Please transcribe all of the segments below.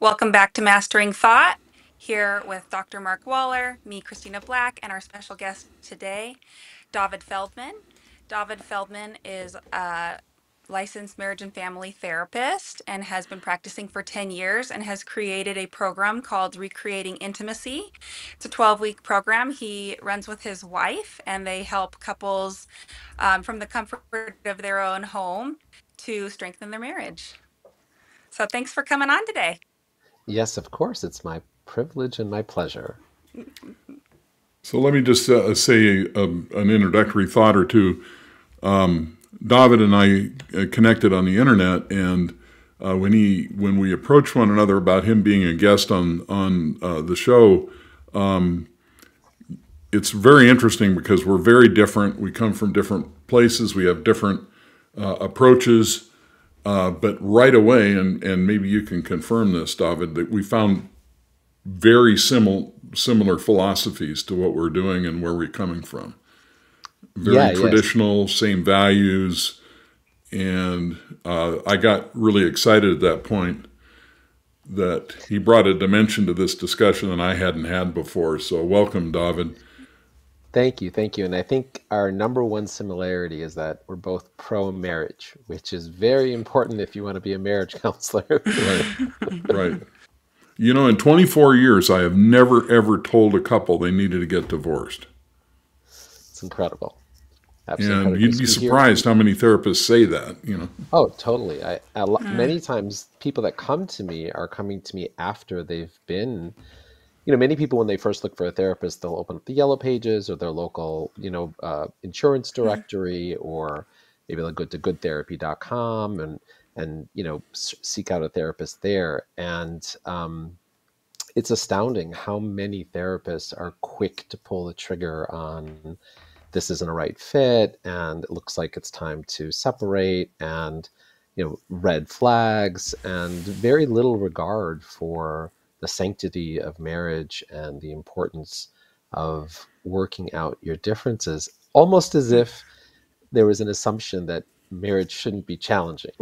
Welcome back to Mastering Thought, here with Dr. Mark Waller, me, Christina Black, and our special guest today, Dovid Feldman. Dovid Feldman is a licensed marriage and family therapist and has been practicing for 10 years and has created a program called Recreating Intimacy. It's a 12-week program he runs with his wife, and they help couples from the comfort of their own home to strengthen their marriage. So thanks for coming on today. Yes, of course. It's my privilege and my pleasure. So let me just say an introductory thought or two. Dovid and I connected on the internet, and when we approached one another about him being a guest on the show, it's very interesting because we're very different. We come from different places. We have different approaches, but right away, and maybe you can confirm this, Dovid, that we found very similar philosophies to what we're doing and where we're coming from. Very traditional, yes. Same values, and I got really excited at that point that he brought a dimension to this discussion that I hadn't had before. So welcome, Dovid. Thank you, thank you. And I think our number one similarity is that we're both pro-marriage, which is very important if you want to be a marriage counselor. Right. You know, in 24 years, I have never, ever told a couple they needed to get divorced. Incredible. Absolutely. And you'd be surprised how many therapists say that, you know. Oh, totally. Many times people that come to me are coming to me after they've been, you know, many people when they first look for a therapist, they'll open up the Yellow Pages or their local, you know, insurance directory, or maybe they'll go to goodtherapy.com and you know, seek out a therapist there. And it's astounding how many therapists are quick to pull the trigger on this isn't a right fit, and it looks like it's time to separate, and, you know, red flags, and very little regard for the sanctity of marriage and the importance of working out your differences, almost as if there was an assumption that marriage shouldn't be challenging.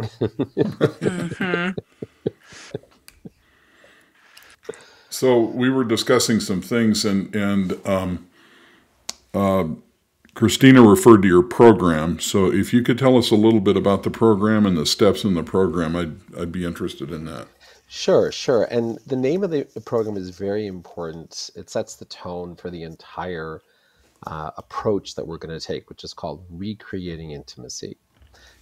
So we were discussing some things, and Christina referred to your program. So if you could tell us a little bit about the program and the steps in the program, I'd be interested in that. Sure. And the name of the program is very important. It sets the tone for the entire approach that we're going to take, which is called Recreating Intimacy.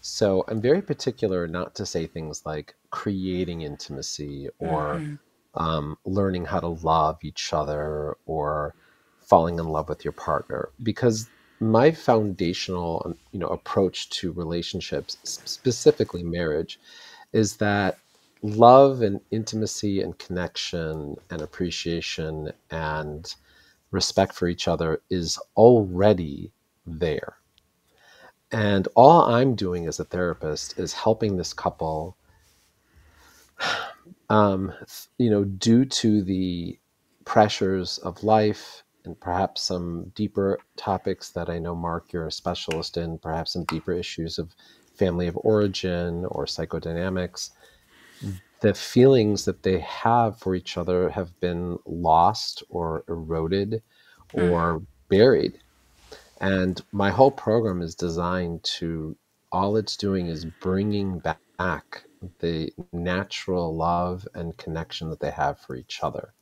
So I'm very particular not to say things like creating intimacy or learning how to love each other or falling in love with your partner, because my foundational, you know, approach to relationships, specifically marriage, is that love and intimacy and connection and appreciation and respect for each other is already there. And all I'm doing as a therapist is helping this couple you know, due to the pressures of life and perhaps some deeper topics that I know, Mark, you're a specialist in, perhaps some deeper issues of family of origin or psychodynamics, the feelings that they have for each other have been lost or eroded or buried. And my whole program is designed to, all it's doing is bringing back the natural love and connection that they have for each other.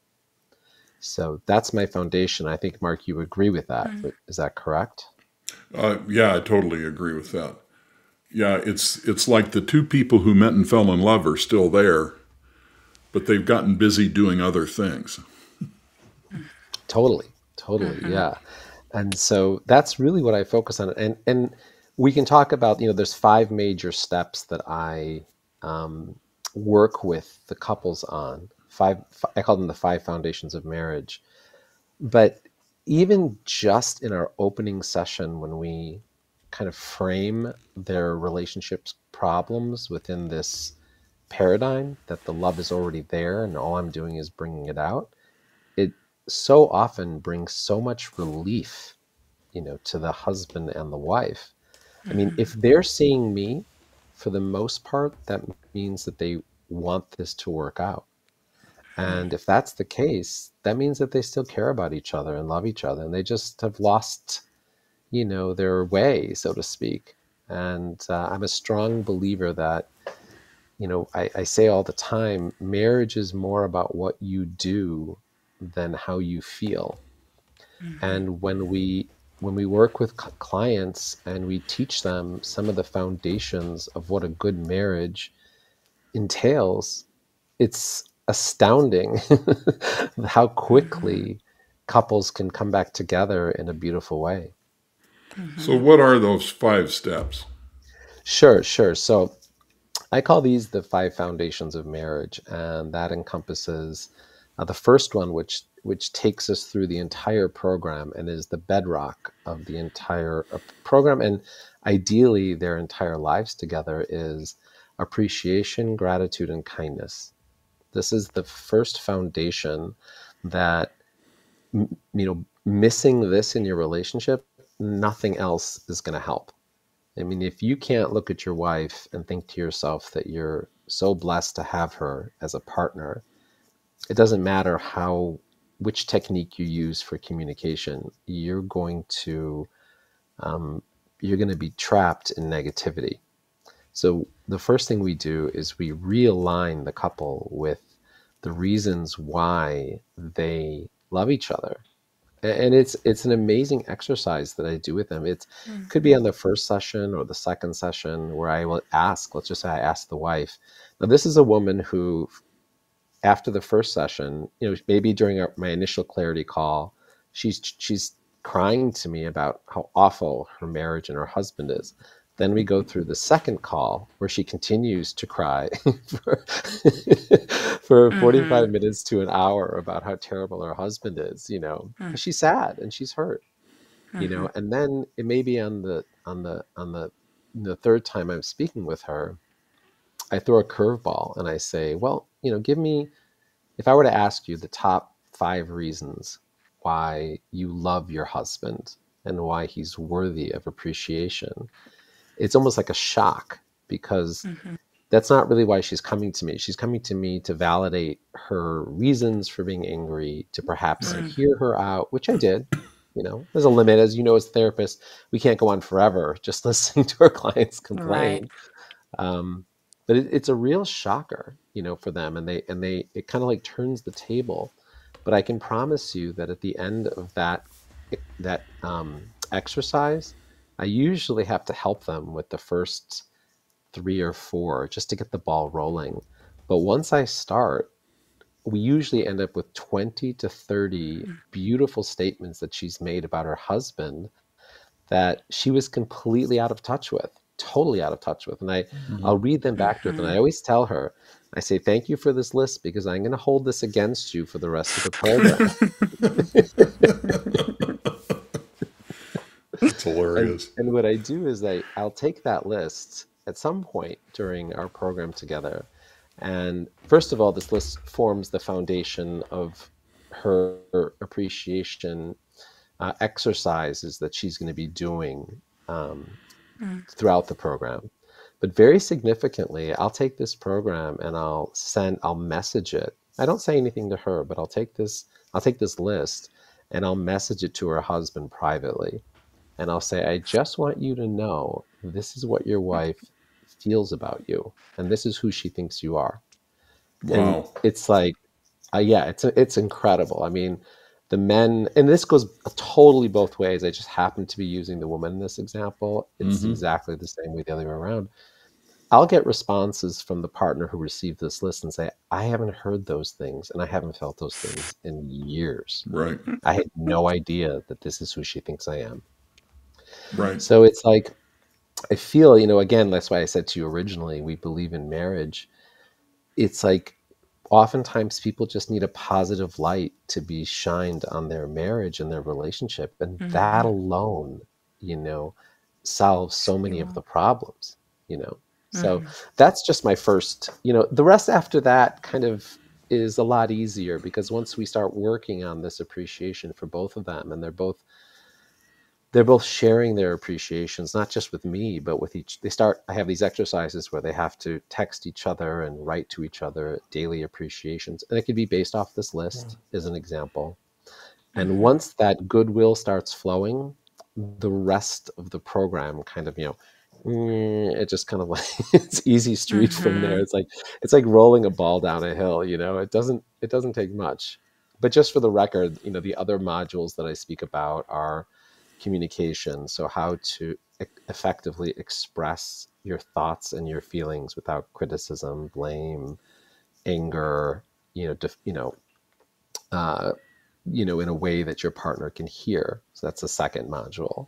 So that's my foundation. I think, Mark, you agree with that. Is that correct? Yeah, I totally agree with that. Yeah, it's like the two people who met and fell in love are still there, but they've gotten busy doing other things. Totally, yeah. And so that's really what I focus on. And we can talk about, you know, there's 5 major steps that I work with the couples on. 5, I call them the 5 foundations of marriage. But even just in our opening session, when we kind of frame their relationships problems within this paradigm that the love is already there and all I'm doing is bringing it out, it so often brings so much relief, you know, to the husband and the wife. I mean, if they're seeing me, for the most part, that means that they want this to work out. And if that's the case, that means that they still care about each other and love each other, and they just have lost, you know, their way, so to speak. And I'm a strong believer that, you know, I say all the time, marriage is more about what you do than how you feel. Mm-hmm. And when we work with clients and we teach them some of the foundations of what a good marriage entails, it's astounding how quickly couples can come back together in a beautiful way. Mm-hmm. So what are those 5 steps? Sure. So I call these the 5 foundations of marriage, and that encompasses the first one, which takes us through the entire program and is the bedrock of the entire program, and ideally their entire lives together, is appreciation, gratitude, and kindness. This is the first foundation that, you know, missing this in your relationship, nothing else is going to help. I mean, if you can't look at your wife and think to yourself that you're so blessed to have her as a partner, it doesn't matter which technique you use for communication, you're going to be trapped in negativity. So the first thing we do is we realign the couple with the reasons why they love each other. And it's an amazing exercise that I do with them. It could be on the first session or the second session, where I will ask, let's just say I ask the wife. Now, this is a woman who, after the first session, you know, maybe during my initial clarity call, she's crying to me about how awful her marriage and her husband is. Then we go through the second call where she continues to cry for 45 minutes to an hour about how terrible her husband is, you know. Mm. She's sad and she's hurt, you know. And then it may be on the third time I'm speaking with her, I throw a curveball and I say, well, you know, give me, if I were to ask you the top 5 reasons why you love your husband and why he's worthy of appreciation, it's almost like a shock, because that's not really why she's coming to me. She's coming to me to validate her reasons for being angry, to perhaps hear her out, which I did. You know, there's a limit, as you know, as therapists, we can't go on forever just listening to our clients complain. Right. But it's a real shocker, you know, for them. And it kind of like turns the table. But I can promise you that at the end of that exercise, I usually have to help them with the first 3 or 4 just to get the ball rolling. But once I start, we usually end up with 20 to 30 beautiful statements that she's made about her husband that she was completely out of touch with, totally out of touch with. And I'll read them back to her. And I always tell her, I say, thank you for this list, because I'm going to hold this against you for the rest of the program. It's hilarious. And what I do is I'll take that list at some point during our program together. And first of all, this list forms the foundation of her appreciation exercises that she's going to be doing throughout the program. But very significantly, I'll take this program and I'll message it. I don't say anything to her, but I'll take this list and I'll message it to her husband privately. And I'll say, I just want you to know, this is what your wife feels about you, and this is who she thinks you are. Wow. And it's like, it's incredible. I mean, the men, and this goes totally both ways. I just happen to be using the woman in this example. It's exactly the same way the other way around. I'll get responses from the partner who received this list and say, I haven't heard those things and I haven't felt those things in years. Right. I had no idea that this is who she thinks I am. Right. So it's like, I feel, you know, again, that's why I said to you originally, we believe in marriage. It's like, oftentimes people just need a positive light to be shined on their marriage and their relationship. And that alone, you know, solves so many of the problems, you know. So that's just my first, you know, the rest after that kind of is a lot easier, because once we start working on this appreciation for both of them, and they're both they're both sharing their appreciations, not just with me, but with each. I have these exercises where they have to text each other and write to each other daily appreciations. And it could be based off this list as an example. And once that goodwill starts flowing, the rest of the program kind of, it just kind of like, it's easy street from there. It's like rolling a ball down a hill, it doesn't take much. But just for the record, the other modules that I speak about are communication. So how to effectively express your thoughts and your feelings without criticism, blame, anger, in a way that your partner can hear. So that's the second module.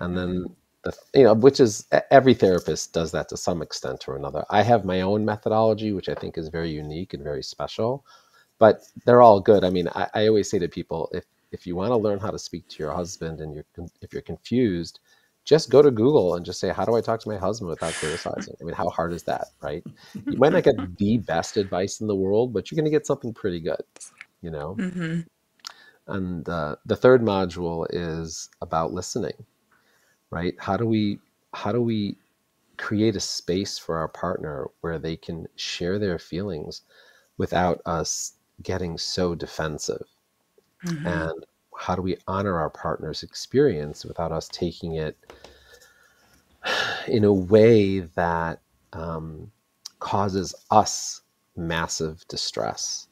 And then, which is, every therapist does that to some extent or another. I have my own methodology, which I think is very unique and very special, but they're all good. I mean, I always say to people, if you want to learn how to speak to your husband and if you're confused, just go to Google and just say, how do I talk to my husband without criticizing? I mean, how hard is that, right? You might not get the best advice in the world, but you're going to get something pretty good, And the third module is about listening, right? How do we create a space for our partner where they can share their feelings without us getting so defensive? And how do we honor our partner's experience without us taking it in a way that causes us massive distress?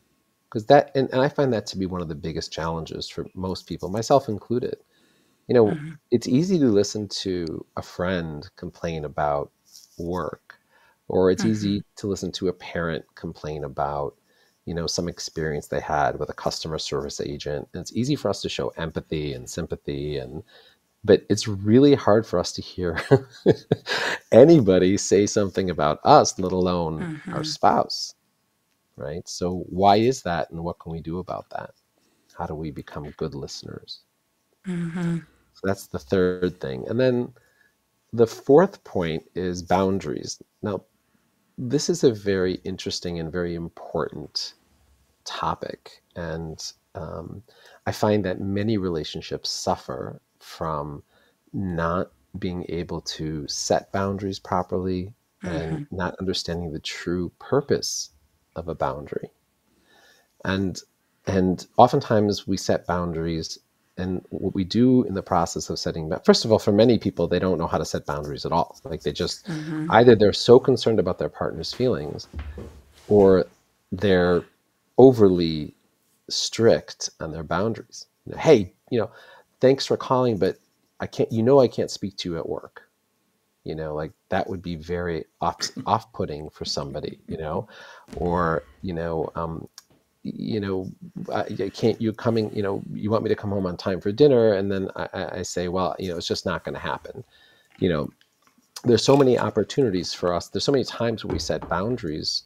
Because I find that to be one of the biggest challenges for most people, myself included. It's easy to listen to a friend complain about work, or it's easy to listen to a parent complain about, some experience they had with a customer service agent. And it's easy for us to show empathy and sympathy, but it's really hard for us to hear anybody say something about us, let alone our spouse. Right? So why is that, and what can we do about that? How do we become good listeners? So that's the third thing. And then the fourth point is boundaries. Now, this is a very interesting and very important topic. And I find that many relationships suffer from not being able to set boundaries properly and not understanding the true purpose of a boundary. And oftentimes we set boundaries, and what we do in the process of setting, first of all, for many people, they don't know how to set boundaries at all. Like, they just, either they're so concerned about their partner's feelings, or they're overly strict on their boundaries. Hey, thanks for calling, but I can't speak to you at work. Like, that would be very off-putting for somebody, or, you want me to come home on time for dinner. And then I say, well, it's just not going to happen. There's so many opportunities for us. There's so many times where we set boundaries,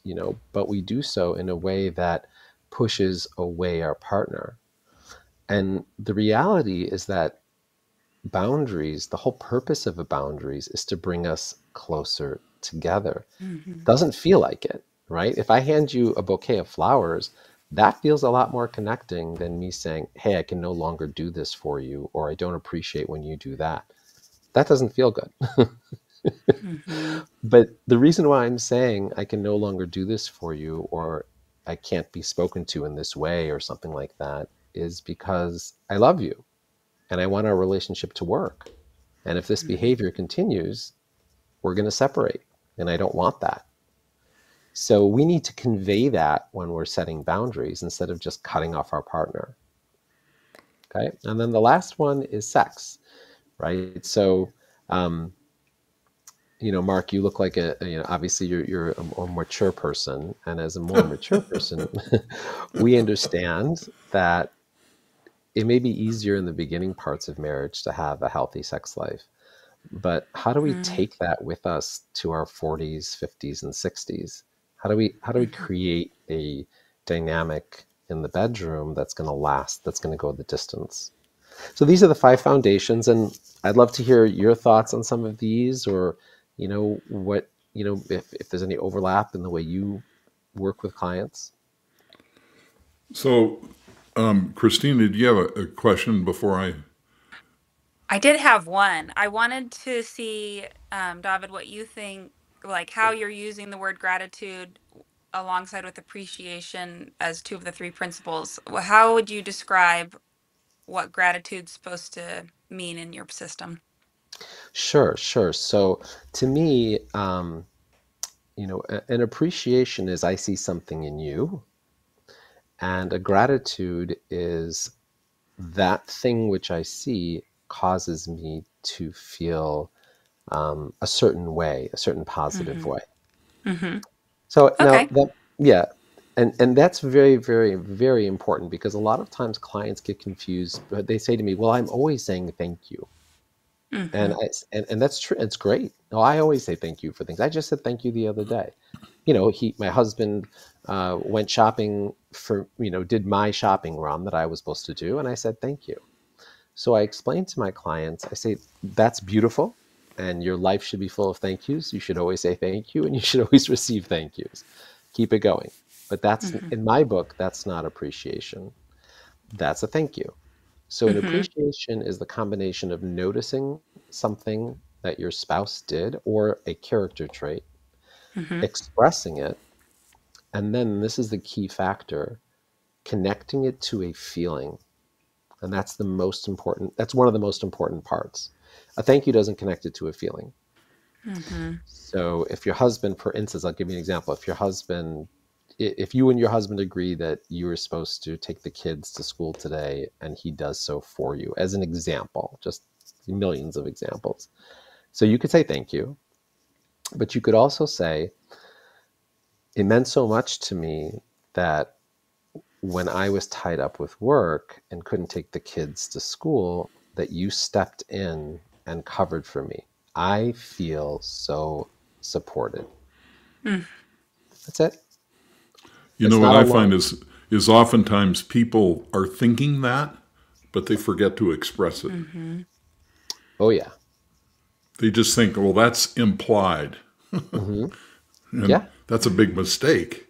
but we do so in a way that pushes away our partner. And the reality is that boundaries, the whole purpose of boundaries is to bring us closer together. Doesn't feel like it, right? If I hand you a bouquet of flowers, that feels a lot more connecting than me saying, hey, I can no longer do this for you, or I don't appreciate when you do that. That doesn't feel good. But the reason why I'm saying I can no longer do this for you, or I can't be spoken to in this way, or something like that, is because I love you. And I want our relationship to work. And if this behavior continues, we're going to separate. And I don't want that. So we need to convey that when we're setting boundaries, instead of just cutting off our partner. Okay. And then the last one is sex, right? So, Mark, you look like obviously you're a mature person. And as a more mature person, we understand that it may be easier in the beginning parts of marriage to have a healthy sex life, but how do we take that with us to our 40s, 50s, and 60s? How do we create a dynamic in the bedroom that's going to last, that's going to go the distance? So these are the five foundations, and I'd love to hear your thoughts on some of these, or, if there's any overlap in the way you work with clients. So Christina, did you have a question before I I did have one. I wanted to see, Dovid, what you think, like how you're using the word gratitude alongside with appreciation as two of the three principles. How would you describe what gratitude's supposed to mean in your system? Sure. So to me, you know, an appreciation is I see something in you, and a gratitude is that thing which I see causes me to feel a certain way, a certain positive way. Mm-hmm. So okay. Now, and that's very, very, very important, because a lot of times clients get confused, but they say to me, well, I'm always saying thank you. Mm-hmm. And that's true. It's great. No, I always say thank you for things. I just said thank you the other day. You know, my husband went shopping for, you know, did my shopping run that I was supposed to do, and I said thank you. So I explained to my clients, I say, that's beautiful, and your life should be full of thank yous. You should always say thank you, and you should always receive thank yous. Keep it going. But that's, in my book, that's not appreciation. That's a thank you. So an appreciation is the combination of noticing something that your spouse did or a character trait, expressing it, and then this is the key factor, connecting it to a feeling. And that's the most important, that's one of the most important parts. A thank you doesn't connect it to a feeling. So if your husband, for instance, I'll give you an example. If you and your husband agree that you were supposed to take the kids to school today and he does so for you, as an example, just millions of examples. So you could say thank you, but you could also say, it meant so much to me that when I was tied up with work and couldn't take the kids to school, that you stepped in and covered for me. I feel so supported. That's it. You know, what I find is oftentimes people are thinking that, but they forget to express it. Oh, yeah. They just think, well, that's implied. Yeah. That's a big mistake.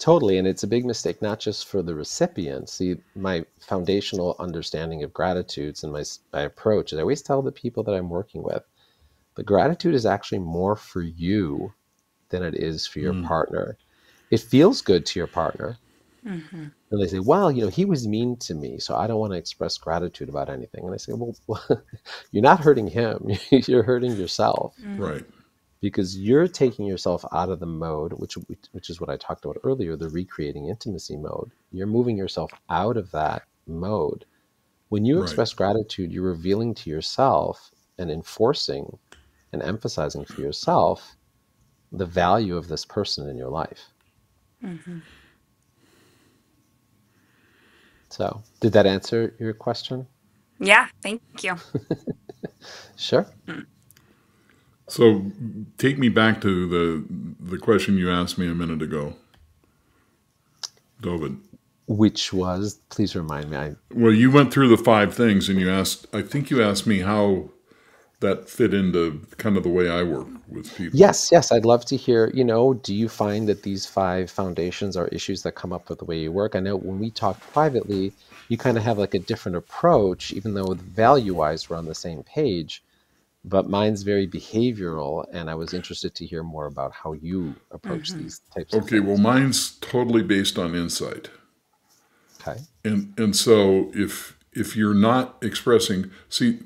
Totally, and it's a big mistake, not just for the recipient. See, my foundational understanding of gratitudes and my approach is I always tell the people that I'm working with, the gratitude is actually more for you than it is for your partner. It feels good to your partner. And they say, well, you know, he was mean to me, so I don't want to express gratitude about anything. And I say, well, you're not hurting him. You're hurting yourself. Right. Because you're taking yourself out of the mode, which is what I talked about earlier, the recreating intimacy mode. You're moving yourself out of that mode. When you express gratitude, you're revealing to yourself and enforcing and emphasizing for yourself the value of this person in your life. So, did that answer your question? Yeah, thank you. Sure. So take me back to the question you asked me a minute ago, Dovid. Which was, please remind me. Well, you went through the 5 things and you asked, I think you asked me how that fit into kind of the way I work with people. Yes. I'd love to hear, you know, do you find that these 5 foundations are issues that come up with the way you work? I know when we talked privately, you kind of have like a different approach, even though value-wise we're on the same page. But mine's very behavioral, and I was interested to hear more about how you approach these types of things. Okay, well, mine's totally based on insight. Okay. And so if you're not expressing, see,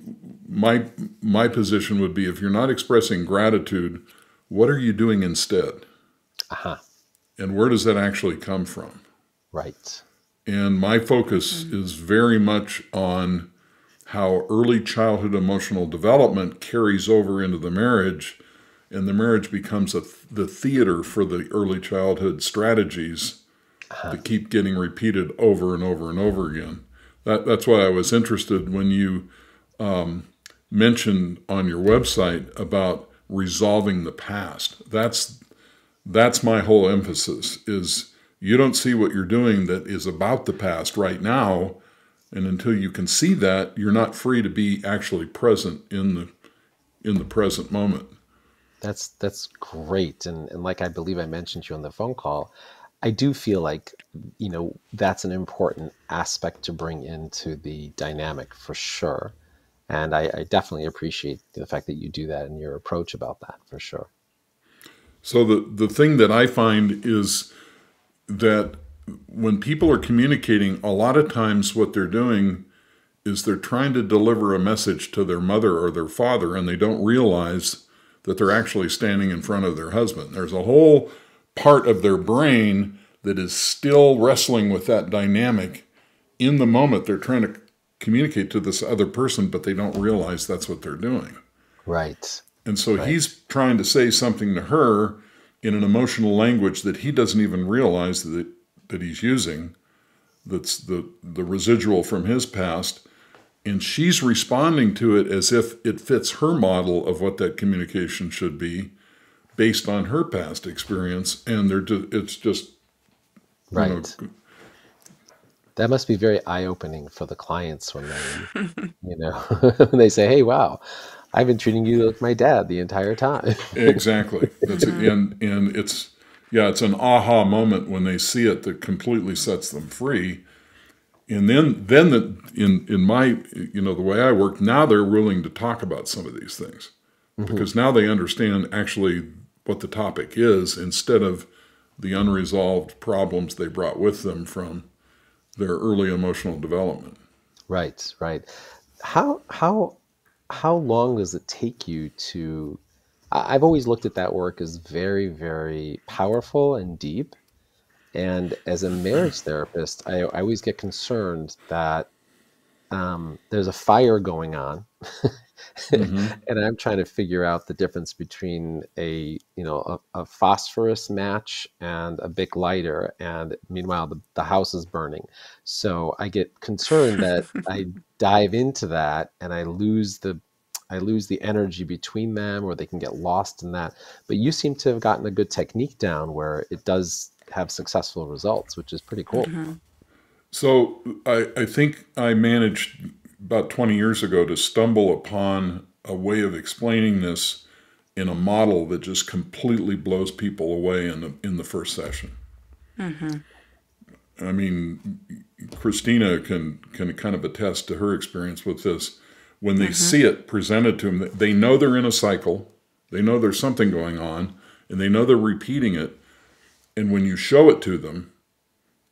my position would be, if you're not expressing gratitude, what are you doing instead? And where does that actually come from? Right. And my focus is very much on how early childhood emotional development carries over into the marriage, and the marriage becomes the theater for the early childhood strategies that keep getting repeated over and over and over again. That's why I was interested when you mentioned on your website about resolving the past. That's my whole emphasis, is you don't see what you're doing that is about the past right now, and until you can see that, you're not free to be actually present in the present moment. That's great. And like I believe I mentioned to you on the phone call, I do feel like, you know, that's an important aspect to bring into the dynamic for sure. And I definitely appreciate the fact that you do that and your approach about that for sure. So the thing that I find is that when people are communicating, a lot of times what they're doing is they're trying to deliver a message to their mother or their father, and they don't realize that they're actually standing in front of their husband. There's a whole part of their brain that is still wrestling with that dynamic in the moment. They're trying to communicate to this other person, but they don't realize that's what they're doing. Right. And so he's trying to say something to her in an emotional language that he doesn't even realize that he's using, that's the residual from his past, and she's responding to it as if it fits her model of what that communication should be based on her past experience, and it's just... Right. You know, that must be very eye-opening for the clients when they, you know, when they say, hey, wow, I've been treating you like my dad the entire time. Exactly. That's it. And it's... Yeah, it's an aha moment when they see it that completely sets them free. And then in my, you know, the way I work, now they're willing to talk about some of these things. Mm-hmm. Because now they understand actually what the topic is instead of the unresolved problems they brought with them from their early emotional development. Right, right. How long does it take you to... I've always looked at that work as very, very powerful and deep. And as a marriage therapist, I always get concerned that there's a fire going on. Mm-hmm. And I'm trying to figure out the difference between a phosphorus match and a Bic lighter. And meanwhile, the house is burning. So I get concerned that I dive into that and I lose the energy between them, or they can get lost in that. But you seem to have gotten a good technique down where it does have successful results, which is pretty cool. Mm-hmm. So I think I managed about 20 years ago to stumble upon a way of explaining this in a model that just completely blows people away in the first session. Mm-hmm. I mean, Christina can kind of attest to her experience with this. When they see it presented to them, they know they're in a cycle, they know there's something going on, and they know they're repeating it. And when you show it to them,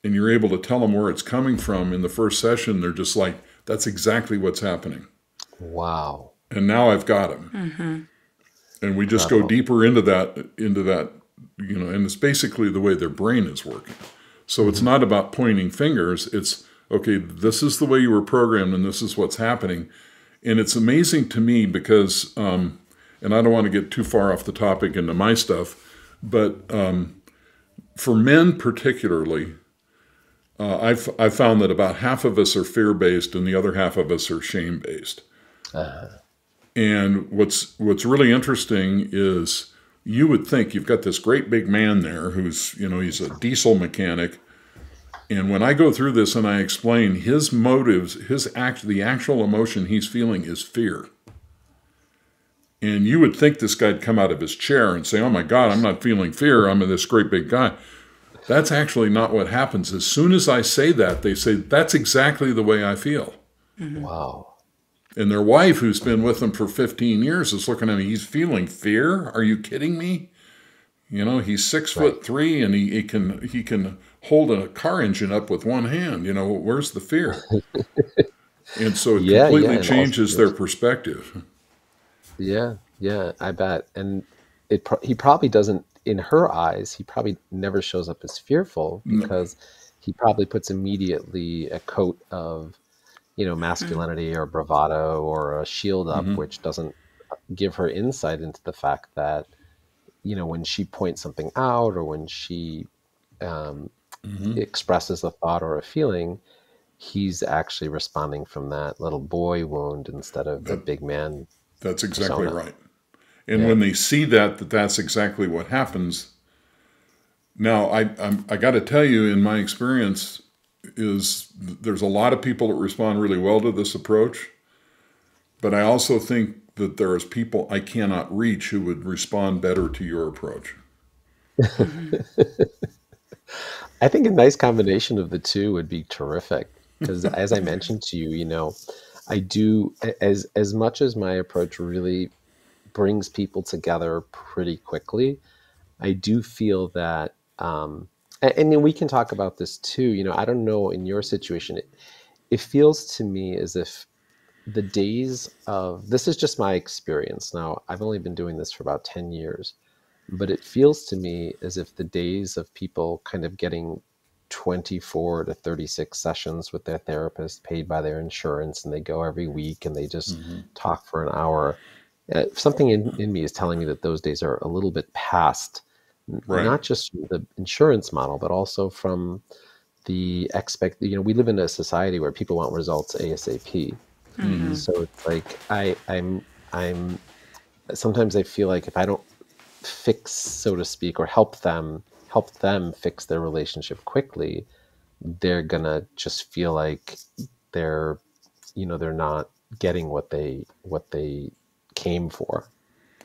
and you're able to tell them where it's coming from in the first session, they're just like, that's exactly what's happening. Wow. And now I've got them. Mm-hmm. And we just go deeper into that, you know, and it's basically the way their brain is working. So it's not about pointing fingers, it's, okay, this is the way you were programmed and this is what's happening. And it's amazing to me because, and I don't want to get too far off the topic into my stuff, but for men particularly, I've found that about half of us are fear-based and the other half of us are shame-based. And what's really interesting is you would think you've got this great big man there who's, you know, he's a diesel mechanic. And when I go through this and I explain his motives, the actual emotion he's feeling is fear. And you would think this guy'd come out of his chair and say, oh my God, I'm not feeling fear. I'm this great big guy. That's actually not what happens. As soon as I say that, they say, that's exactly the way I feel. Mm-hmm. Wow. And their wife, who's been with them for 15 years, is looking at me, he's feeling fear? Are you kidding me? You know, he's 6'3" and he can hold a car engine up with one hand. You know, where's the fear? And so it completely changes their perspective. Yeah, yeah, I bet. And he probably doesn't, in her eyes, he probably never shows up as fearful because he probably puts immediately a coat of, you know, masculinity or bravado or a shield up, which doesn't give her insight into the fact that, you know, when she points something out or when she expresses a thought or a feeling, he's actually responding from that little boy wound instead of the big man. That's exactly persona. Right. And when they see that's exactly what happens. Now, I got to tell you, in my experience, is there's a lot of people that respond really well to this approach, but I also think that there is people I cannot reach who would respond better to your approach. I think a nice combination of the two would be terrific. Because as I mentioned to you, I do, as much as my approach really brings people together pretty quickly, I do feel that, and then we can talk about this too, I don't know in your situation, it feels to me as if the days of, this is just my experience. Now, I've only been doing this for about 10 years, but it feels to me as if the days of people kind of getting 24 to 36 sessions with their therapist paid by their insurance, and they go every week and they just talk for an hour. Something in me is telling me that those days are a little bit past, not just the insurance model, but also from the we live in a society where people want results ASAP. Mm-hmm. So it's like, I'm sometimes I feel like if I don't fix, so to speak, or help them fix their relationship quickly, they're gonna just feel like they're, they're not getting what they came for.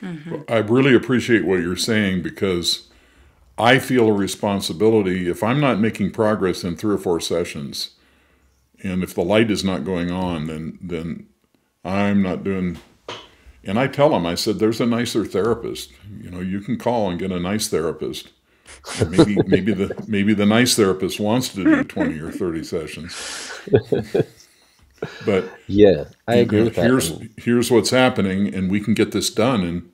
Mm-hmm. Well, I really appreciate what you're saying, because I feel a responsibility if I'm not making progress in 3 or 4 sessions, and if the light is not going on, then I'm not doing. And I tell them, I said, there's a nicer therapist. You can call and get a nice therapist. And maybe the nice therapist wants to do 20 or 30 sessions. But yeah, I agree with that. Here's what's happening, and we can get this done in,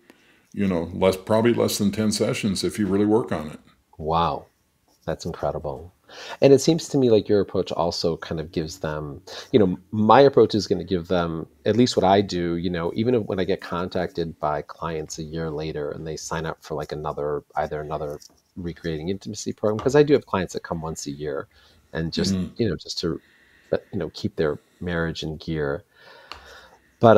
probably less than 10 sessions if you really work on it. Wow, that's incredible. And it seems to me like your approach also kind of gives them, my approach is going to give them, at least what I do, even when I get contacted by clients a year later and they sign up for like either another Recreating Intimacy program, because I do have clients that come once a year and just, just to, keep their marriage in gear. But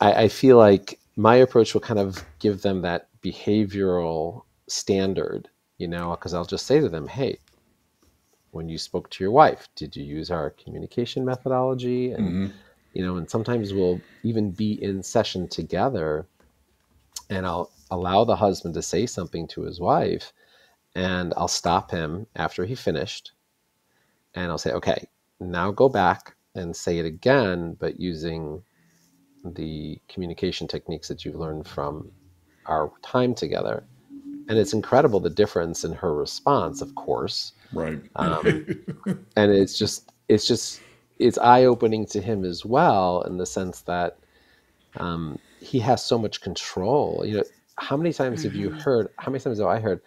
I feel like my approach will kind of give them that behavioral standard, because I'll just say to them, hey, when you spoke to your wife, did you use our communication methodology? And, and sometimes we'll even be in session together and I'll allow the husband to say something to his wife, and I'll stop him after he finished. And I'll say, okay, now go back and say it again, but using the communication techniques that you've learned from our time together. And it's incredible the difference in her response, of course. Right. And it's eye-opening to him as well, in the sense that he has so much control. How many times have I heard,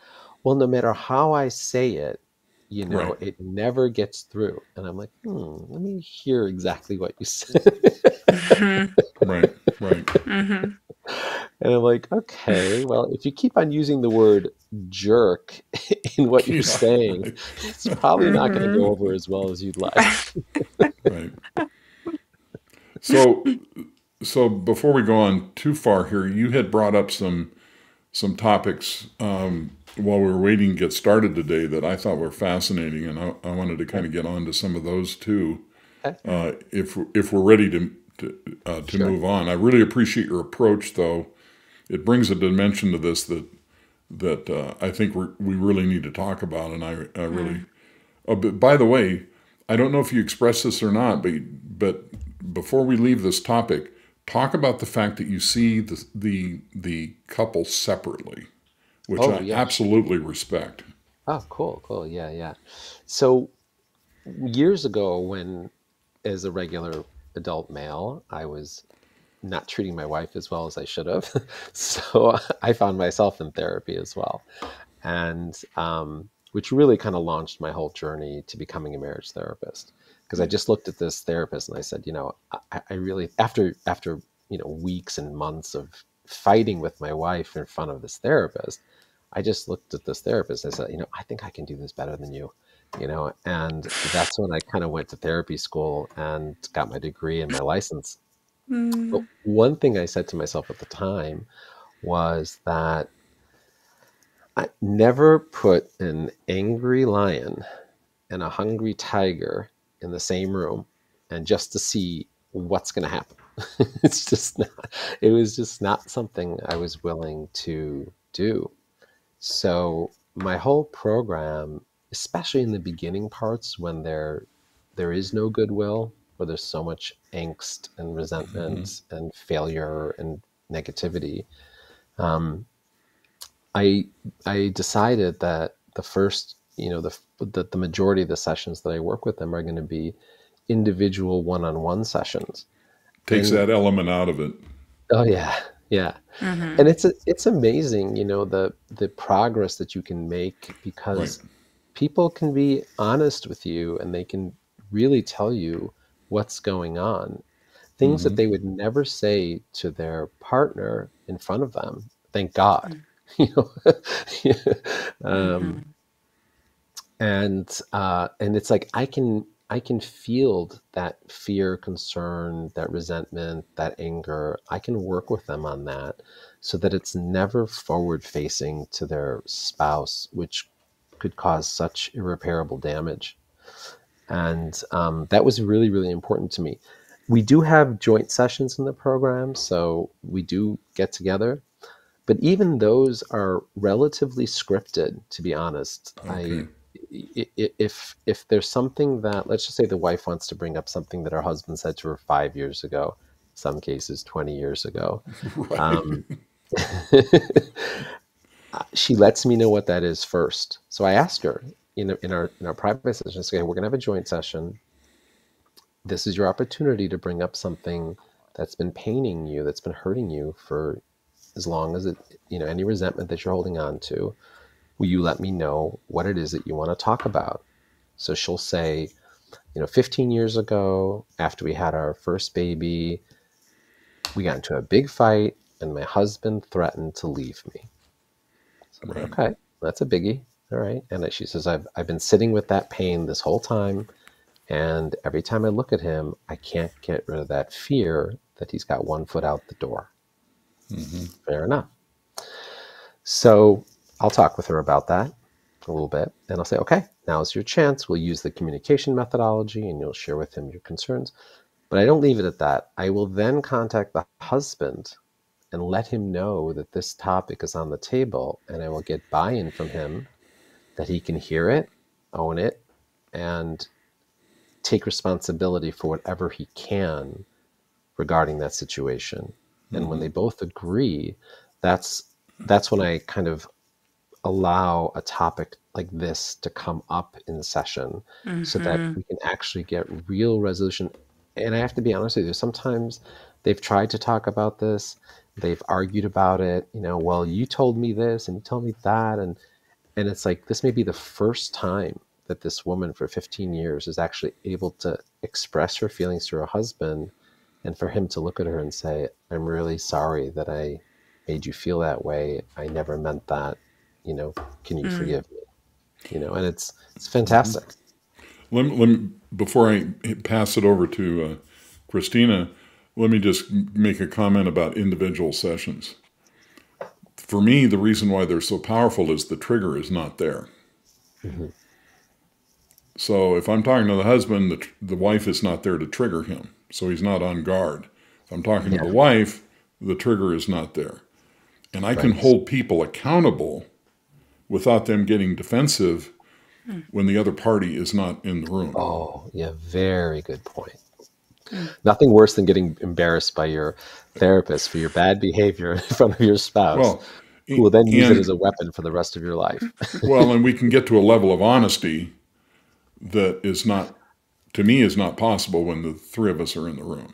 well, no matter how I say it, it never gets through. And I'm like, let me hear exactly what you said. Right. Mm-hmm. And I'm like, okay, well, if you keep on using the word jerk in what you're saying, it's probably not going to go over as well as you'd like. Right. So before we go on too far here, you had brought up some topics while we were waiting to get started today that I thought were fascinating, and I wanted to kind of get on to some of those too, if we're ready to move on. I really appreciate your approach, though. It brings a dimension to this that I think we really need to talk about. And I really, by the way, I don't know if you expressed this or not, but before we leave this topic, talk about the fact that you see the couple separately, which I absolutely respect. Oh, cool, yeah. So years ago, when as a regular adult male, I was not treating my wife as well as I should have. So I found myself in therapy as well. And which really kind of launched my whole journey to becoming a marriage therapist. Because I just looked at this therapist and I said, I really, after weeks and months of fighting with my wife in front of this therapist, I just looked at this therapist and I said, I think I can do this better than you. And that's when I kind of went to therapy school and got my degree and my license. But one thing I said to myself at the time was that I never put an angry lion and a hungry tiger in the same room and just to see what's going to happen. It was just not something I was willing to do. So my whole program especially in the beginning parts when there is no goodwill, where there's so much angst and resentment and failure and negativity. I decided that the first, that the majority of the sessions that I work with them are going to be individual one-on-one sessions. Takes that element out of it. Oh yeah. Yeah. And it's amazing, the progress that you can make, because people can be honest with you and they can really tell you what's going on. Things that they would never say to their partner in front of them. Thank God. And it's like, I can field that fear, concern, that resentment, that anger. I can work with them on that so that it's never forward facing to their spouse, which could cause such irreparable damage. And that was really, really important to me. We do have joint sessions in the program, so we do get together. But even those are relatively scripted, to be honest. Okay. If there's something that, let's just say the wife wants to bring up something that her husband said to her 5 years ago, in some cases 20 years ago, she lets me know what that is first. So I asked her in our private session, okay, we're going to have a joint session. This is your opportunity to bring up something that's been paining you, that's been hurting you for as long as it, any resentment that you're holding on to. Will you let me know what it is that you want to talk about? So she'll say, 15 years ago, after we had our first baby, we got into a big fight and my husband threatened to leave me. So I'm like, okay, that's a biggie. All right. And she says, I've been sitting with that pain this whole time. And every time I look at him, I can't get rid of that fear that he's got one foot out the door. Fair enough. So I'll talk with her about that a little bit, and I'll say, okay, now's your chance. We'll use the communication methodology and you'll share with him your concerns. But I don't leave it at that. I will then contact the husband and let him know that this topic is on the table, and I will get buy-in from him that he can hear it, own it, and take responsibility for whatever he can regarding that situation. And when they both agree, that's when I kind of allow a topic like this to come up in session so that we can actually get real resolution. And I have to be honest with you, sometimes they've tried to talk about this, they've argued about it, well, you told me this and you told me that. And it's like, this may be the first time that this woman for 15 years is actually able to express her feelings to her husband, and for him to look at her and say, I'm really sorry that I made you feel that way. I never meant that. Can you forgive me? And it's fantastic. Let me, before I pass it over to Christina, let me just make a comment about individual sessions. For me, the reason why they're so powerful is the trigger is not there. So if I'm talking to the husband, the wife is not there to trigger him. So he's not on guard. If I'm talking to the wife, the trigger is not there. And I can hold people accountable without them getting defensive when the other party is not in the room. Oh, yeah, very good point. Nothing worse than getting embarrassed by your therapist for your bad behavior in front of your spouse, who will then use it as a weapon for the rest of your life. Well, and we can get to a level of honesty that is not, to me, is not possible when the three of us are in the room.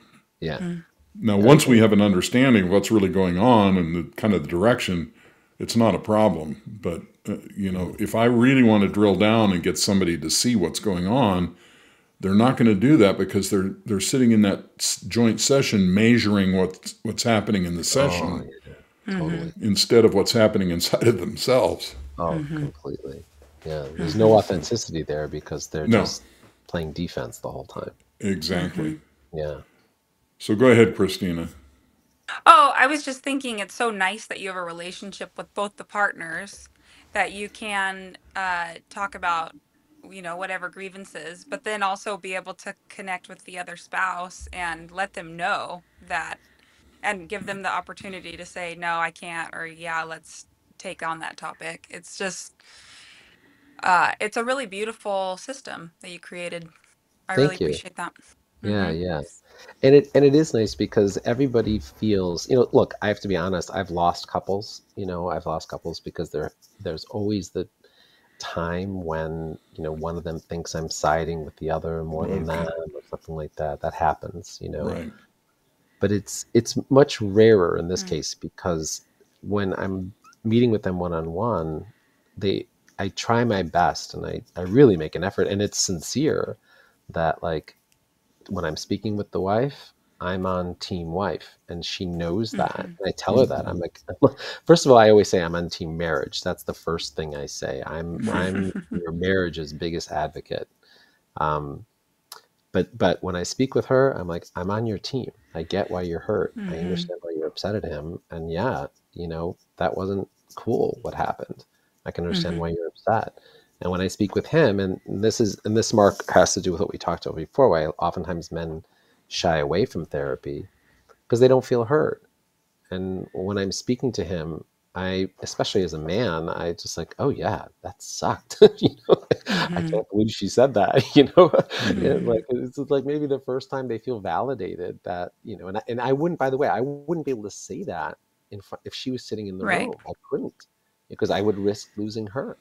Now, once we have an understanding of what's really going on and the kind of the direction, it's not a problem. But, if I really want to drill down and get somebody to see what's going on, they're not going to do that because they're sitting in that joint session measuring what's happening in the session instead of what's happening inside of themselves. Completely. Yeah, there's no authenticity there because they're just playing defense the whole time. Exactly. Yeah. So go ahead, Christina. Oh, I was just thinking it's so nice that you have a relationship with both the partners, that you can talk about, whatever grievances, but then also be able to connect with the other spouse and let them know that and give them the opportunity to say, no, I can't, or yeah, let's take on that topic. It's just, It's a really beautiful system that you created. I really appreciate that. Yeah, yeah. And it is nice because everybody feels, you know, look, I have to be honest, I've lost couples, you know, because there's always the time when, you know, one of them thinks I'm siding with the other more than that or something like that. That happens, you know. Right. But it's much rarer in this case because when I'm meeting with them one-on-one, I try my best and I really make an effort, and it's sincere that, like, when I'm speaking with the wife, I'm on team wife, and she knows that. And I tell her that. I'm like, first of all, I always say I'm on team marriage. That's the first thing I say. I'm your marriage's biggest advocate. But when I speak with her, I'm like, I'm on your team. I get why you're hurt. I understand why you're upset at him. And yeah, you know, that wasn't cool what happened. I can understand why you're upset. And when I speak with him, and this Mark has to do with what we talked about before, why oftentimes men shy away from therapy because they don't feel heard. And when I'm speaking to him, especially as a man, I just like, oh yeah, that sucked. You know, I can't believe she said that, you know, and like, it's like maybe the first time they feel validated that, you know, and I wouldn't, by the way, I wouldn't be able to say that in front, if she was sitting in the room. I couldn't, because I would risk losing her.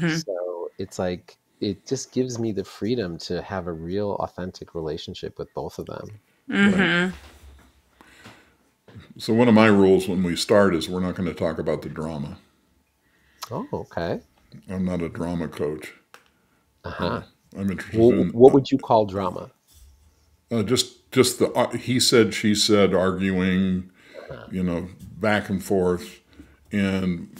So it's like, it just gives me the freedom to have a real authentic relationship with both of them. So one of my rules when we start is we're not going to talk about the drama. Oh, okay. I'm not a drama coach. I'm interested in... What would you call drama? Just the he said, she said, arguing, you know, back and forth. And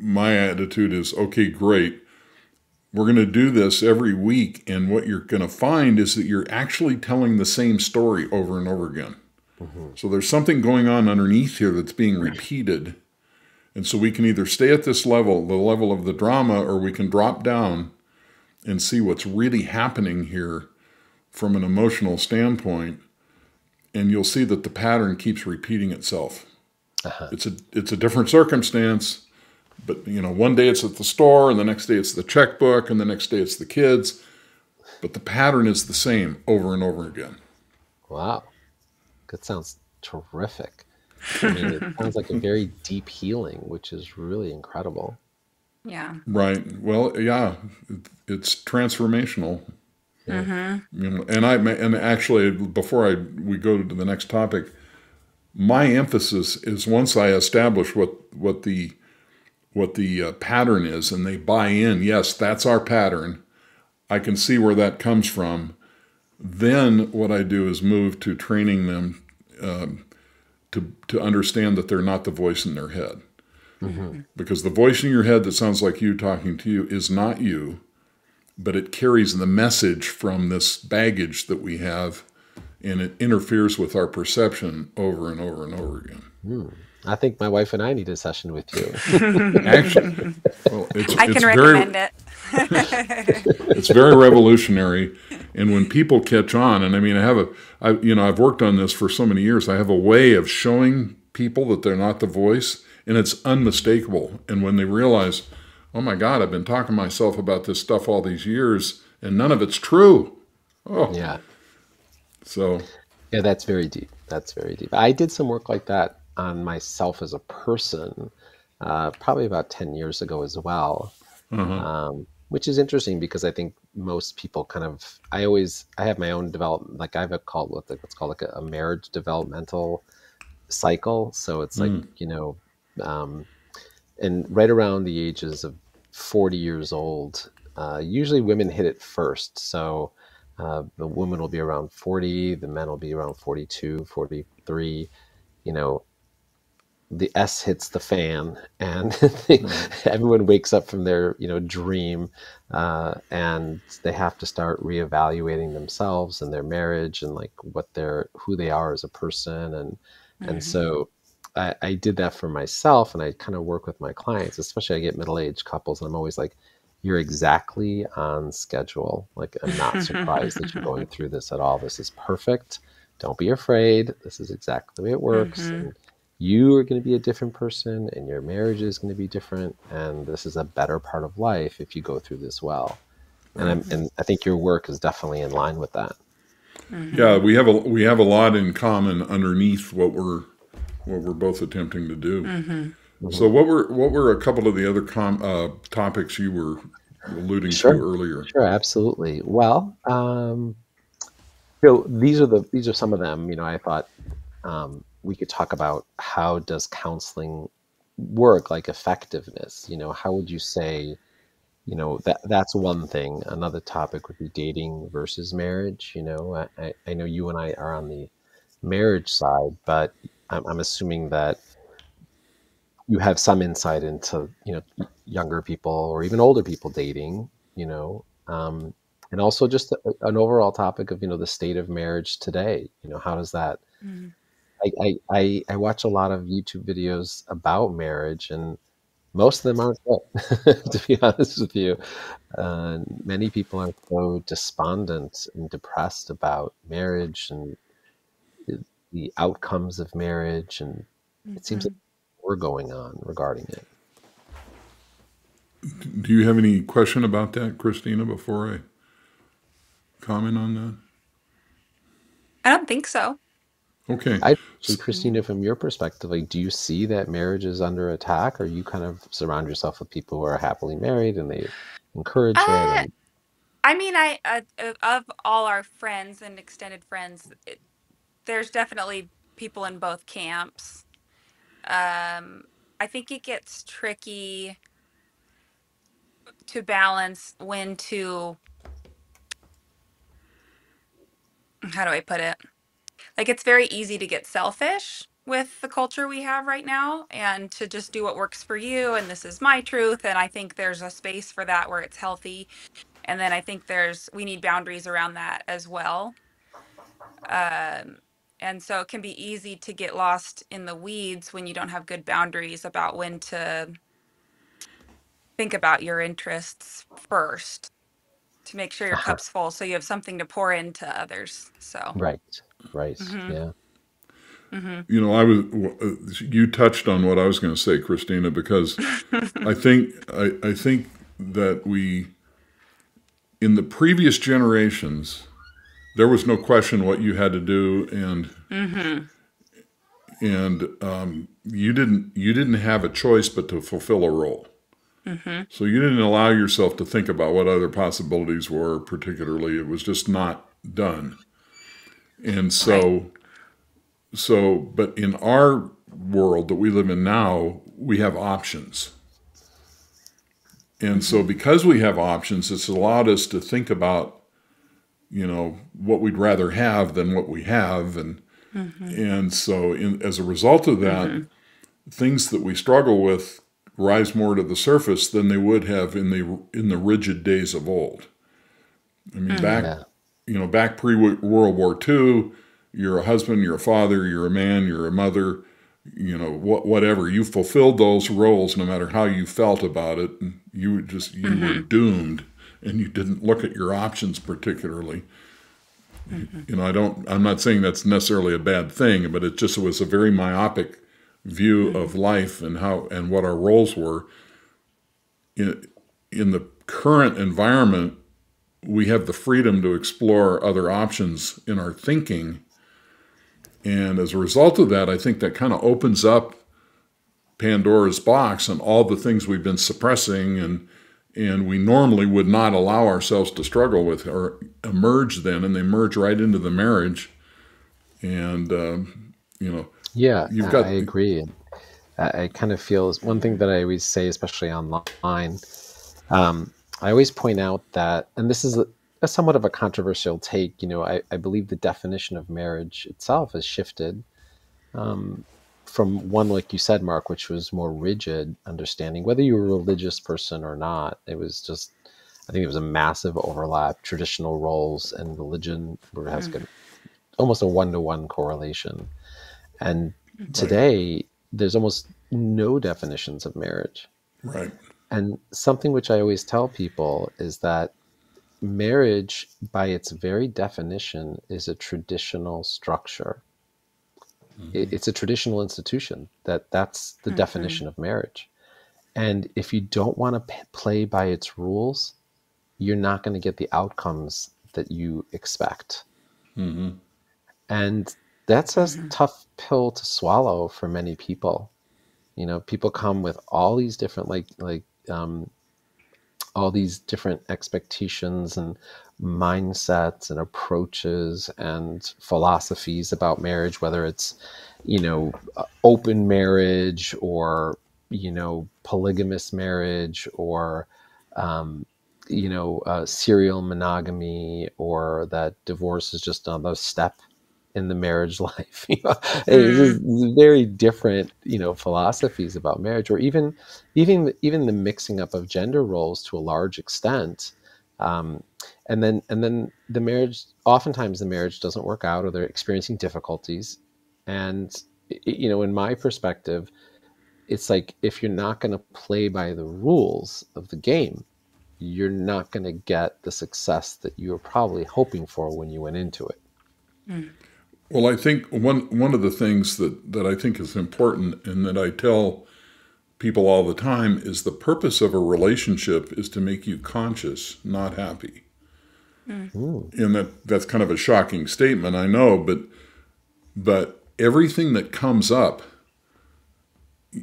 my attitude is, okay, great. We're going to do this every week. And what you're going to find is that you're actually telling the same story over and over again. So there's something going on underneath here that's being repeated. And so we can either stay at this level, the level of the drama, or we can drop down and see what's really happening here from an emotional standpoint. And you'll see that the pattern keeps repeating itself. It's a different circumstance. But, you know, one day it's at the store, and the next day it's the checkbook, and the next day it's the kids. But the pattern is the same over and over again. Wow. That sounds terrific. I mean, it sounds like a very deep healing, which is really incredible. Yeah. Right. Well, yeah, it's transformational. You know, and actually, before we go to the next topic, my emphasis is once I establish what the pattern is, and they buy in, yes, that's our pattern, I can see where that comes from, then what I do is move to training them to understand that they're not the voice in their head. Because the voice in your head that sounds like you talking to you is not you, but it carries the message from this baggage that we have, and it interferes with our perception over and over and over again. I think my wife and I need a session with you. Actually, well, I can recommend it. It's very revolutionary. And when people catch on, and I mean, I've worked on this for so many years. I have a way of showing people that they're not the voice, and it's unmistakable. And when they realize, oh my God, I've been talking to myself about this stuff all these years, and none of it's true. Oh yeah. So yeah, that's very deep. That's very deep. I did some work like that on myself as a person, probably about 10 years ago as well. Which is interesting because I think most people kind of, I have my own development, like I have what's called a marriage developmental cycle. So it's like, you know, and right around the ages of 40 years old, usually women hit it first. So the woman will be around 40, the men will be around 42, 43, you know, the S hits the fan, and everyone wakes up from their, you know, dream, and they have to start reevaluating themselves and their marriage and like who they are as a person. And, and so I did that for myself, and I kind of work with my clients, especially I get middle-aged couples, and I'm always like, you're exactly on schedule. Like, I'm not surprised that you're going through this at all. This is perfect. Don't be afraid. This is exactly the way it works. And, you are going to be a different person and your marriage is going to be different. And this is a better part of life if you go through this well. And I think your work is definitely in line with that. Yeah, we have a lot in common underneath what we're both attempting to do. So what were a couple of the other topics you were alluding to earlier? Sure, absolutely. Well, so these are some of them. You know, I thought we could talk about how does counseling work, like effectiveness. You know, how would you say? You know, that's one thing. Another topic would be dating versus marriage. You know, I know you and I are on the marriage side, but I'm assuming that you have some insight into, you know, younger people or even older people dating, you know, and also just an overall topic of, you know, the state of marriage today. You know, how does that, I watch a lot of YouTube videos about marriage, and most of them aren't good, to be honest with you. Many people are so despondent and depressed about marriage and the outcomes of marriage. And it seems like we're going on regarding it. Do you have any question about that, Christina, before I comment on that? I don't think so. Okay. Christina, from your perspective, like, do you see that marriage is under attack, or you kind of surround yourself with people who are happily married and they encourage it? And... I mean, of all our friends and extended friends, there's definitely people in both camps. I think it gets tricky to balance when to, how do I put it? Like, it's very easy to get selfish with the culture we have right now and to just do what works for you. And this is my truth. And I think there's a space for that where it's healthy. And then I think we need boundaries around that as well. And so it can be easy to get lost in the weeds when you don't have good boundaries about when to think about your interests first to make sure your cup's full, so you have something to pour into others. So, right. Yeah. You know, you touched on what I was going to say, Christina, because I think that in the previous generations, there was no question what you had to do, and you didn't have a choice but to fulfill a role. So you didn't allow yourself to think about what other possibilities were, particularly. It was just not done. And so, but in our world that we live in now, we have options. And so because we have options, it's allowed us to think about, you know, what we'd rather have than what we have. And, so as a result of that, things that we struggle with rise more to the surface than they would have in the rigid days of old. I mean, back pre-World War II, you're a husband, you're a father, you're a man, you're a mother, you know, whatever. You fulfilled those roles no matter how you felt about it. And you were doomed, and you didn't look at your options particularly. You know, I'm not saying that's necessarily a bad thing, but it just was a very myopic view of life and what our roles were. In the current environment, we have the freedom to explore other options in our thinking. And as a result of that, I think that kind of opens up Pandora's box and all the things we've been suppressing and we normally would not allow ourselves to struggle with or emerge then, and they merge right into the marriage. And, you know, yeah, I agree. I kind of feel one thing that I always say, especially online, I always point out that, and this is a somewhat of a controversial take, you know, I believe the definition of marriage itself has shifted from one, like you said, Mark, which was more rigid understanding, whether you were a religious person or not. It was just, I think it was a massive overlap. Traditional roles and religion has almost a one-to-one correlation. And today, there's almost no definitions of marriage. Right. And something which I always tell people is that marriage, by its very definition, is a traditional structure. Mm-hmm. It's a traditional institution that's the mm-hmm. definition of marriage. And if you don't want to play by its rules, you're not going to get the outcomes that you expect. Mm-hmm. And that's a mm-hmm. tough pill to swallow for many people. You know, people come with all these different, all these different expectations and mindsets and approaches and philosophies about marriage, whether it's, you know, open marriage or, you know, polygamous marriage or, you know, serial monogamy, or that divorce is just another step in the marriage life. You know, it's very different, you know, philosophies about marriage, or even the mixing up of gender roles to a large extent. And then the marriage, oftentimes the marriage doesn't work out, or they're experiencing difficulties. And, you know, in my perspective, it's like, if you're not going to play by the rules of the game, you're not going to get the success that you were probably hoping for when you went into it. Mm. Well, I think one of the things that I think is important, and that I tell people all the time, is the purpose of a relationship is to make you conscious, not happy. Mm. And that's kind of a shocking statement, I know, but everything that comes up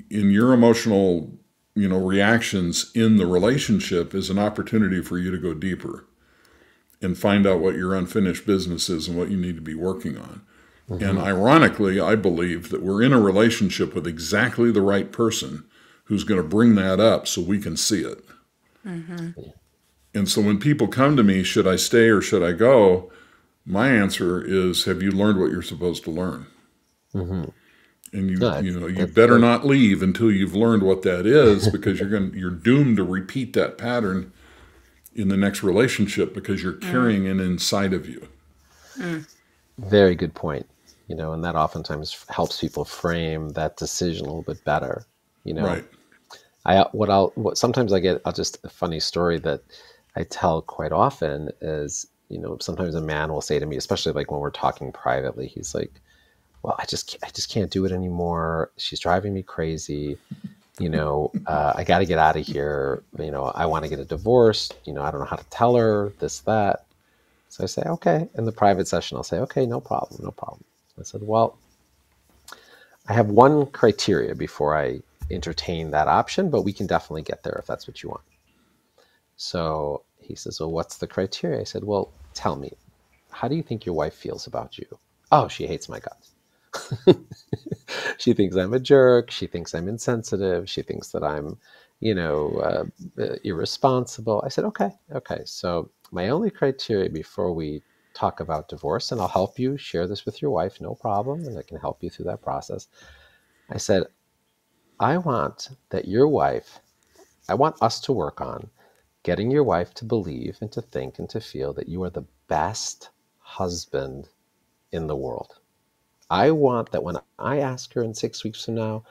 in your emotional, you know, reactions in the relationship is an opportunity for you to go deeper and find out what your unfinished business is and what you need to be working on. Mm-hmm. And ironically, I believe that we're in a relationship with exactly the right person who's going to bring that up so we can see it. Mm-hmm. And so when people come to me, should I stay or should I go? My answer is, have you learned what you're supposed to learn? Mm-hmm. And you better not leave until you've learned what that is, because you're doomed to repeat that pattern in the next relationship, because you're carrying it inside of you. Mm. Very good point. You know, and that oftentimes helps people frame that decision a little bit better. You know, right. Sometimes I get just a funny story that I tell quite often is, you know, sometimes a man will say to me, especially like when we're talking privately, he's like, well, I just can't do it anymore. She's driving me crazy. You know, I got to get out of here. You know, I want to get a divorce. You know, I don't know how to tell her this, that. So I say, okay. In the private session, I'll say, okay, no problem. I said, well, I have one criteria before I entertain that option, but we can definitely get there if that's what you want. So he says, well, what's the criteria? I said, well, tell me, how do you think your wife feels about you? Oh, she hates my guts. She thinks I'm a jerk. She thinks I'm insensitive. She thinks that I'm, you know, irresponsible. I said, okay. So my only criteria before we talk about divorce, and I'll help you share this with your wife, no problem, and I can help you through that process. I said, I want us to work on getting your wife to believe and to think and to feel that you are the best husband in the world. I want that when I ask her in 6 weeks from now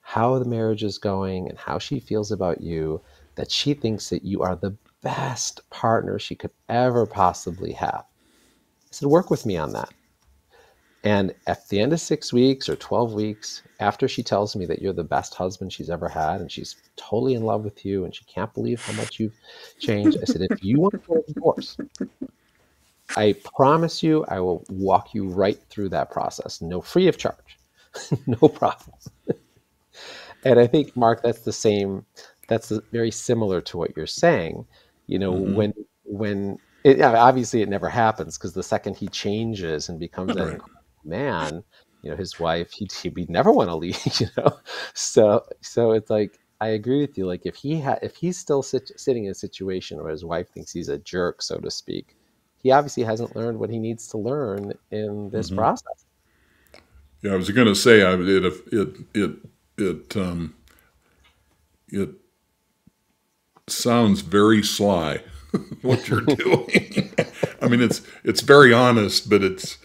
how the marriage is going and how she feels about you, that she thinks that you are the best partner she could ever possibly have. I said, work with me on that. And at the end of 6 weeks or 12 weeks, after she tells me that you're the best husband she's ever had and she's totally in love with you and she can't believe how much you've changed, I said, if you want to get a divorce, I promise you, I will walk you right through that process. No, free of charge, no problem. And I think, Mark, that's very similar to what you're saying. You know, mm-hmm. Obviously it never happens, because the second he changes and becomes that man, you know, his wife, he'd never want to leave, you know? So it's like, I agree with you. Like if he's still sitting in a situation where his wife thinks he's a jerk, so to speak, he obviously hasn't learned what he needs to learn in this mm-hmm. process. Yeah, I was going to say, it sounds very sly what you're doing. I mean, it's very honest, but it's,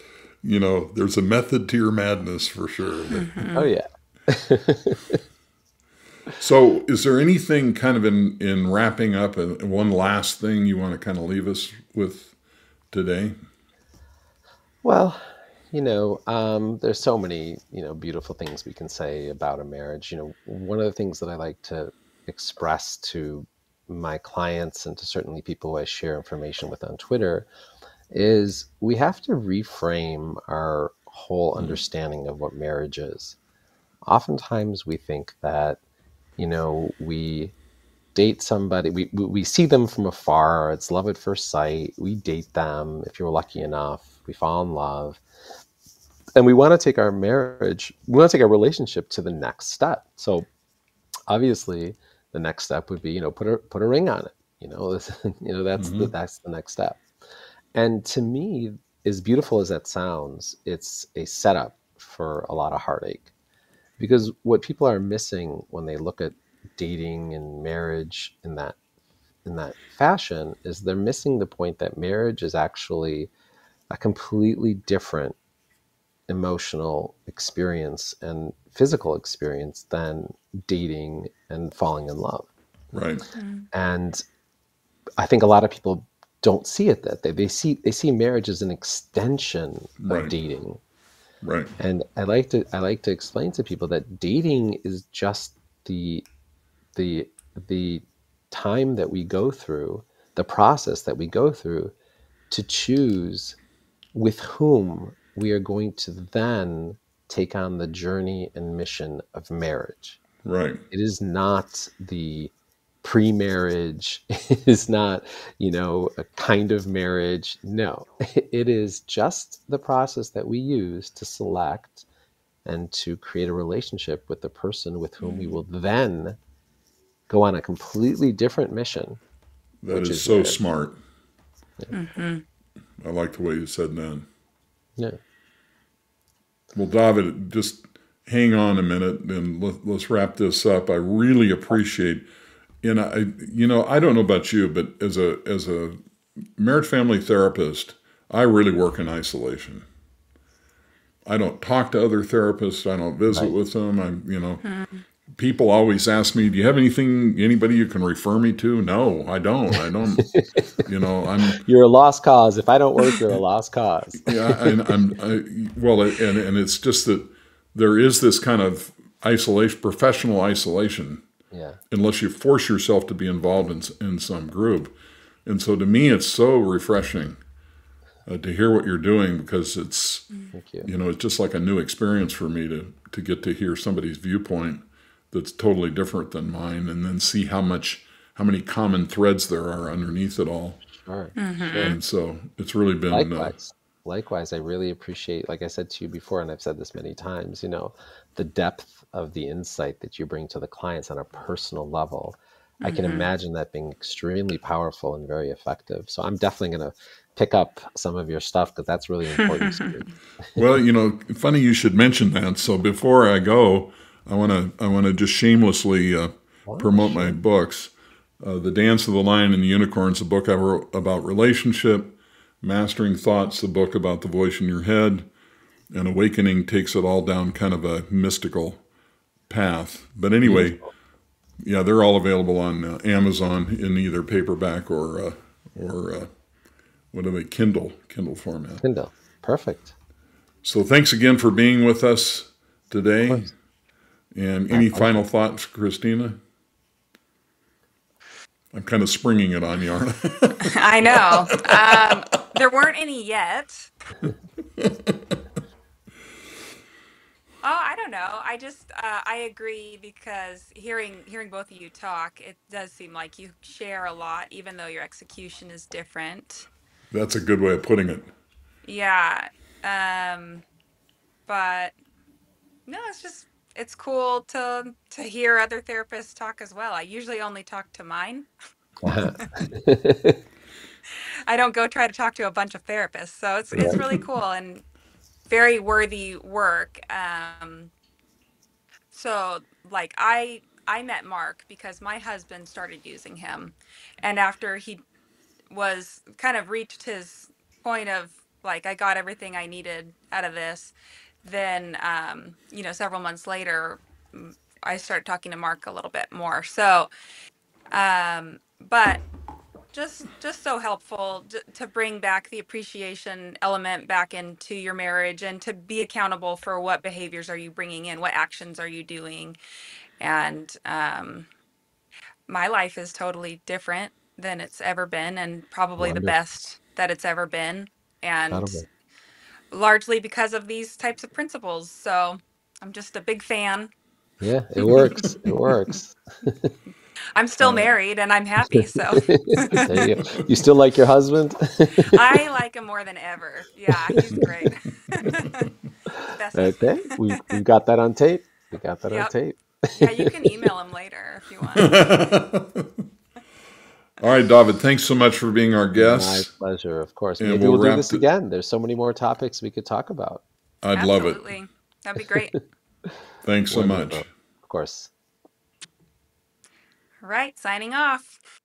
you know, there's a method to your madness for sure. Mm-hmm. Oh yeah. So, is there anything kind of in wrapping up, and one last thing you want to kind of leave us with today? Well, You know, there's so many, beautiful things we can say about a marriage. You know, one of the things that I like to express to my clients and to certainly people I share information with on Twitter is we have to reframe our whole understanding of what marriage is. Oftentimes we think that, we date somebody, we see them from afar, it's love at first sight, we date them, if you're lucky enough, we fall in love. And we want to take our marriage, we want to take our relationship to the next step. So obviously the next step would be, put a ring on it, that's, that's the next step. And to me, as beautiful as that sounds, it's a setup for a lot of heartache. Because what people are missing when they look at dating and marriage in that fashion is they're missing the point that marriage is actually a completely different emotional experience and physical experience than dating and falling in love. Right. Mm-hmm. And I think a lot of people don't see it that way. They see marriage as an extension of dating. Right. And I like to explain to people that dating is just the time that we go through, the process that we go through to choose with whom we are going to then take on the journey and mission of marriage. Right. It is not the pre-marriage, it is not, a kind of marriage. No, it is just the process that we use to select and to create a relationship with the person with whom we will then go on a completely different mission. That is so marriage. Smart. Yeah. Mm-hmm. I like the way you said that. Yeah. Well, Dovid, just hang on a minute and let's wrap this up. I really appreciate. And I don't know about you, but as a marriage family therapist, I really work in isolation. I don't talk to other therapists. I don't visit with them. People always ask me, "Do you have anybody you can refer me to?" No, I don't. You're a lost cause. If I don't work, you're a lost cause. Yeah, and it's just that there is this kind of isolation, professional isolation. Yeah. Unless you force yourself to be involved in some group. And so to me, it's so refreshing to hear what you're doing, because it's, it's just like a new experience for me to get to hear somebody's viewpoint that's totally different than mine, and then see how many common threads there are underneath it all. Sure. Mm-hmm. And so it's really been... Likewise, I really appreciate, like I said to you before, and I've said this many times, the depth of the insight that you bring to the clients on a personal level. Mm-hmm. I can imagine that being extremely powerful and very effective. So I'm definitely going to pick up some of your stuff, because that's really important to me. Well, funny you should mention that. So before I go, I want to just shamelessly promote my books. The Dance of the Lion and the Unicorn is a book I wrote about relationship. Mastering Thought, the book about the voice in your head, and Awakening takes it all down kind of a mystical path. But anyway, yeah, they're all available on Amazon in either paperback or what do they, Kindle format. Kindle, perfect. So thanks again for being with us today. And any final thoughts, Christina? I'm kind of springing it on you, aren't I? I know. There weren't any yet. I don't know. I just, I agree, because hearing both of you talk, it does seem like you share a lot, even though your execution is different. That's a good way of putting it. Yeah. But no, it's cool to hear other therapists talk as well. I usually only talk to mine. I don't go try to talk to a bunch of therapists. So it's really cool and very worthy work. So like I met Mark because my husband started using him. And after he was kind of reached his point of like, I got everything I needed out of this, then, several months later, I started talking to Mark a little bit more. So, but Just so helpful to bring back the appreciation element back into your marriage, and to be accountable for what behaviors are you bringing in, what actions are you doing. And my life is totally different than it's ever been, and probably the best that it's ever been, and largely because of these types of principles. So I'm just a big fan. Yeah, it works. It works. I'm still married and I'm happy, so. There you go. You still like your husband? I like him more than ever. Yeah, he's great. Okay, we've got that on tape. We got that on tape. Yeah, you can email him later if you want. All right, Dovid, thanks so much for being our guest. My pleasure, of course. And maybe we'll do this again. There's so many more topics we could talk about. I'd love it. Absolutely. That'd be great. Thanks so much. Of course. All right, signing off.